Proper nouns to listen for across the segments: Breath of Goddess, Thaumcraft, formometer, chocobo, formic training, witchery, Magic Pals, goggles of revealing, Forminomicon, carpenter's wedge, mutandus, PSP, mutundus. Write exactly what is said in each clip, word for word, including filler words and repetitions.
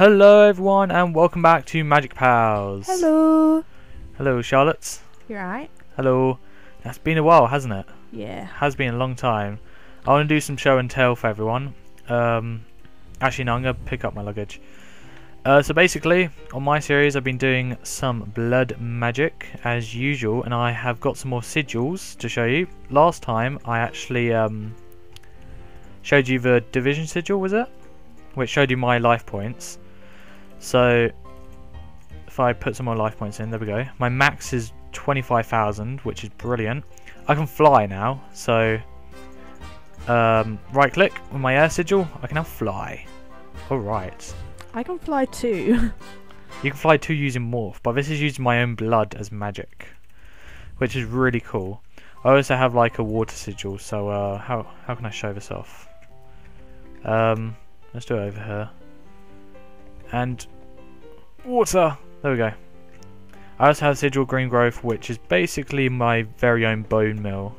Hello everyone and welcome back to Magic Pals. Hello. Hello Charlotte. You alright? Hello. That's been a while, hasn't it? Yeah. Has been a long time. I want to do some show and tell for everyone. Um, actually no, I'm going to pick up my luggage. Uh, so basically, on my series I've been doing some blood magic as usual, and I have got some more sigils to show you. Last time I actually um, showed you the division sigil, was it? Which showed you my life points. So if I put some more life points in, there we go. My max is twenty-five thousand, which is brilliant. I can fly now, so um, right click with my air sigil, I can now fly. Alright. I can fly too. You can fly too using morph, but this is using my own blood as magic, which is really cool. I also have like a water sigil, so uh, how, how can I show this off? Um... Let's do it over here. And water! There we go. I also have sigil green growth, which is basically my very own bone mill.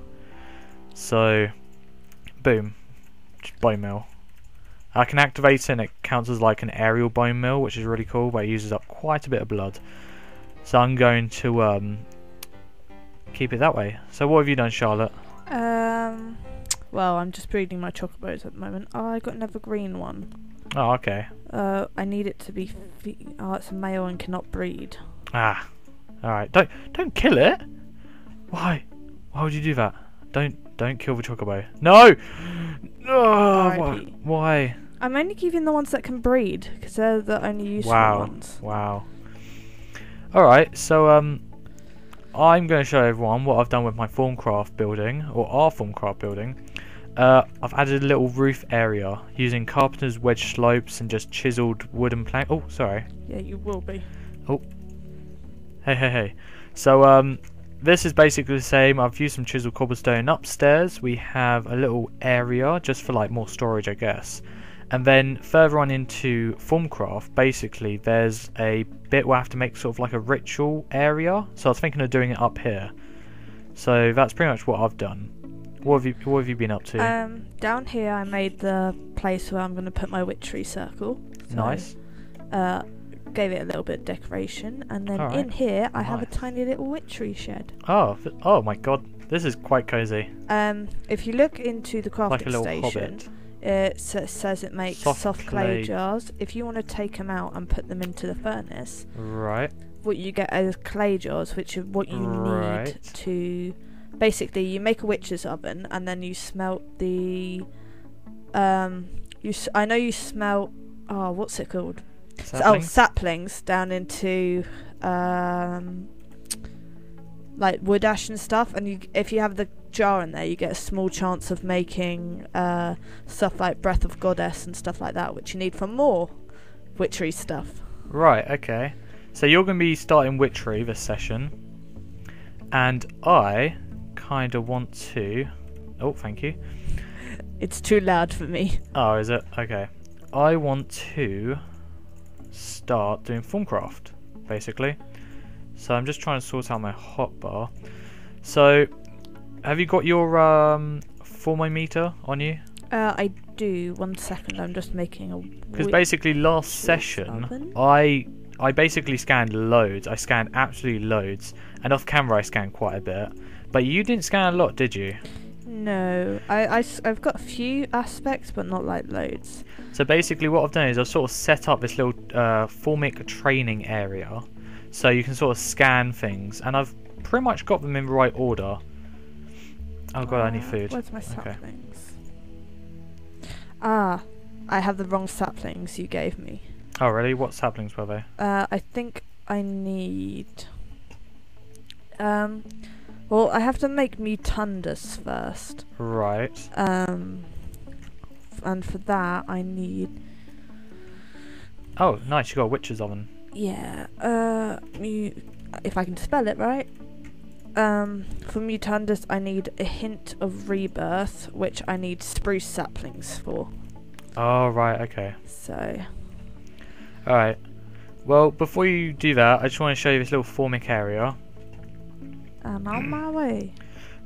So, boom. Just bone mill. I can activate it and it counts as like an aerial bone mill, which is really cool, but it uses up quite a bit of blood. So I'm going to um, keep it that way. So what have you done, Charlotte? Um... Well, I'm just breeding my chocobos at the moment. Oh, I got another green one. Oh, okay. Uh, I need it to be... Fe oh, it's a male and cannot breed. Ah. Alright. Don't don't kill it! Why? Why would you do that? Don't don't kill the chocobo. No! No! Why? Why? I'm only keeping the ones that can breed, because they're the only useful wow. ones. Wow. Alright, so... um. I'm going to show everyone what I've done with my Thaumcraft building, or our Thaumcraft building. Uh, I've added a little roof area using carpenter's wedge slopes and just chiselled wooden plank. Oh, sorry. Yeah, you will be. Oh. Hey, hey, hey. So, um, this is basically the same. I've used some chiselled cobblestone upstairs. We have a little area just for like more storage, I guess. And then further on into Thaumcraft, basically there's a bit where I have to make sort of like a ritual area. So I was thinking of doing it up here. So that's pretty much what I've done. What have you What have you been up to? Um, down here I made the place where I'm going to put my witchery circle. So, nice. Uh, gave it a little bit of decoration, and then right. in here I nice. have a tiny little witchery shed. Oh, oh my god, this is quite cozy. Um, if you look into the crafting like a little station. Hobbit. It says it makes soft, soft clay, clay jars. If you want to take them out and put them into the furnace, right? What you get is clay jars, which are what you right. need to. Basically, you make a witch's oven, and then you smelt the. Um, you. S I know you smelt. Oh, what's it called? Saplings? Oh, saplings down into. Um, like wood ash and stuff, and you, if you have the jar in there, you get a small chance of making uh, stuff like Breath of Goddess and stuff like that, which you need for more witchery stuff. Right, okay. So you're going to be starting witchery this session, and I kind of want to... Oh, thank you. It's too loud for me. Oh, is it? Okay. I want to start doing Thaumcraft, basically. So I'm just trying to sort out my hotbar. So, have you got your um, formometer on you? Uh, I do. One second, I'm just making a... Because basically last session, oven? I I basically scanned loads. I scanned absolutely loads. And off camera I scanned quite a bit. But you didn't scan a lot, did you? No. I, I, I've got a few aspects, but not like loads. So basically what I've done is I've sort of set up this little uh, formic training area. So you can sort of scan things, and I've pretty much got them in the right order. Oh god, uh, I need food. Where's my saplings? Okay. Ah, I have the wrong saplings you gave me. Oh really? What saplings were they? Uh, I think I need... Um, well, I have to make mutundus first. Right. Um, and for that I need... Oh nice, you got a witch's oven. Yeah, uh, mu if I can spell it right. Um, for mutandus, I need a hint of rebirth, which I need spruce saplings for. Oh, right, okay. So. Alright. Well, before you do that, I just want to show you this little formic area. I'm on my way.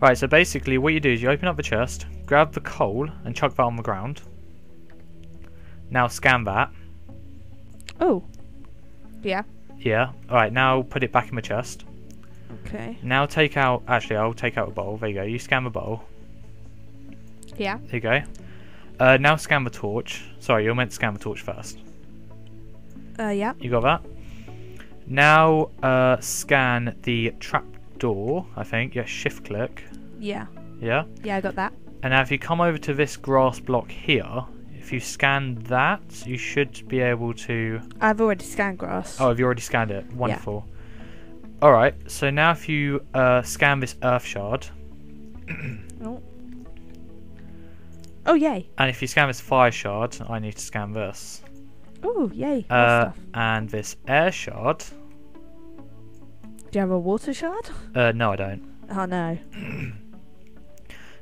Right, so basically what you do is you open up the chest, grab the coal, and chuck that on the ground. Now scan that. Oh. Yeah. Yeah. All right. Now put it back in my chest. Okay. Now take out. Actually, I'll take out a bowl. There you go. You scan the bowl. Yeah. There you go. Uh, now scan the torch. Sorry, you're meant to scan the torch first. Uh, yeah. You got that? Now uh, scan the trap door, I think. Yeah, shift click. Yeah. Yeah? Yeah, I got that. And now if you come over to this grass block here, if you scan that, you should be able to... I've already scanned grass. Oh, have you already scanned it? Wonderful. Yeah. Alright, so now if you uh, scan this earth shard... oh. Oh, yay. And if you scan this fire shard, I need to scan this. Oh, yay. Uh, and this air shard. Do you have a water shard? Uh, no, I don't. Oh, no.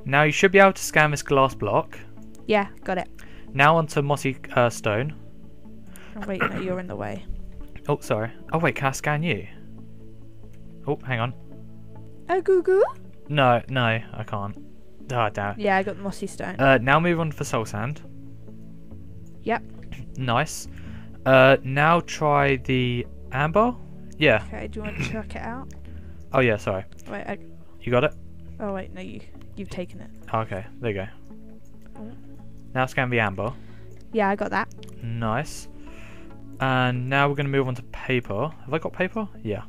Now you should be able to scan this glass block. Yeah, got it. Now onto mossy uh, stone. Oh, wait, no, you're in the way. Oh, sorry. Oh, wait, can I scan you? Oh, hang on. Oh, goo goo? No, no, I can't. Oh, damn. Yeah, I got the mossy stone. Uh, now move on for soul sand. Yep. Nice. Uh, now try the amber. Yeah. Okay, do you want to check it out? Oh, yeah, sorry. Wait, I... You got it? Oh, wait, no, you, you've taken it. Okay, there you go. Oh. Now scan the amber. Yeah, I got that. Nice. And now we're going to move on to paper. Have I got paper? Yeah.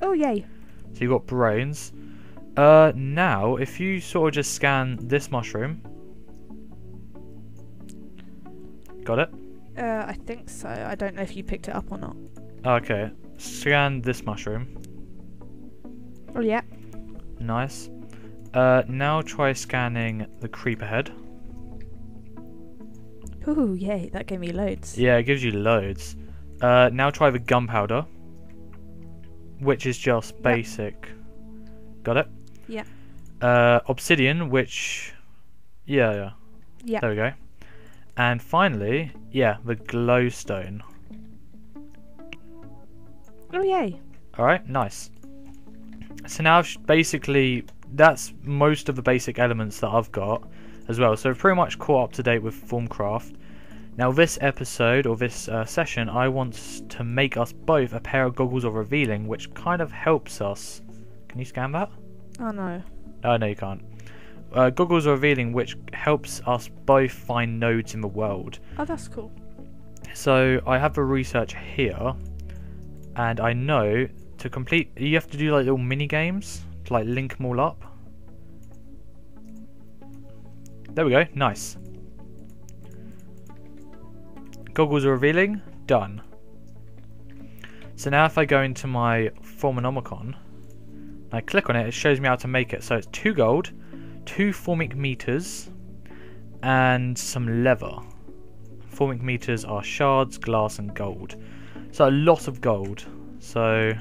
Oh, yay. So you've got brains. Uh, now, if you sort of just scan this mushroom. Got it? Uh, I think so. I don't know if you picked it up or not. Okay. Scan this mushroom. Oh, yeah. Nice. Uh, now try scanning the creeper head. Ooh, yay. That gave me loads. Yeah, it gives you loads. Uh, now try the gunpowder. Which is just basic. Yep. Got it? Yeah. Uh, obsidian, which... Yeah, yeah. Yeah. There we go. And finally, yeah, the glowstone. Oh, yay. Alright, nice. So now, basically, that's most of the basic elements that I've got as well. So I've pretty much caught up to date with Thaumcraft. Now, this episode, or this uh, session, I want to make us both a pair of goggles of revealing, which kind of helps us... Can you scan that? Oh, no. Oh, no, you can't. Uh, goggles are revealing, which helps us both find nodes in the world. Oh, that's cool. So I have the research here, and I know to complete you have to do like little mini games to like link them all up. There we go. Nice. Goggles are revealing. Done. So now if I go into my Forminomicon, and I click on it, it shows me how to make it. So it's two gold. Two formic meters and some leather. Formic meters are shards, glass, and gold. So a lot of gold. So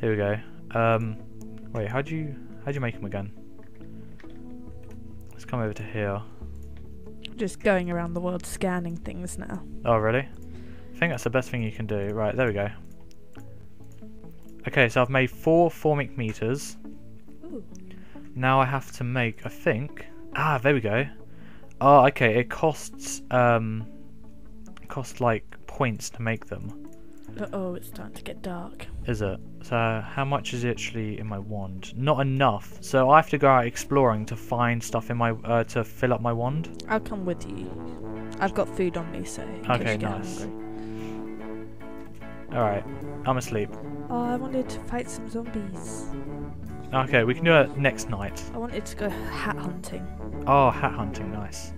here we go. Um, wait, how do you how do you make them again? Let's come over to here. Just going around the world scanning things now. Oh really? I think that's the best thing you can do. Right, there we go. Okay, so I've made four formic meters. Ooh. Now I have to make, I think... Ah, there we go. Oh, okay, it costs, um... It costs, like, points to make them. Uh-oh, it's starting to get dark. Is it? So, how much is it actually in my wand? Not enough. So I have to go out exploring to find stuff in my... Uh, to fill up my wand. I'll come with you. I've got food on me, so... Okay, nice. Alright, I'm asleep. Oh, I wanted to fight some zombies. Okay, we can do it next night. I wanted to go hat hunting. Oh, hat hunting, nice.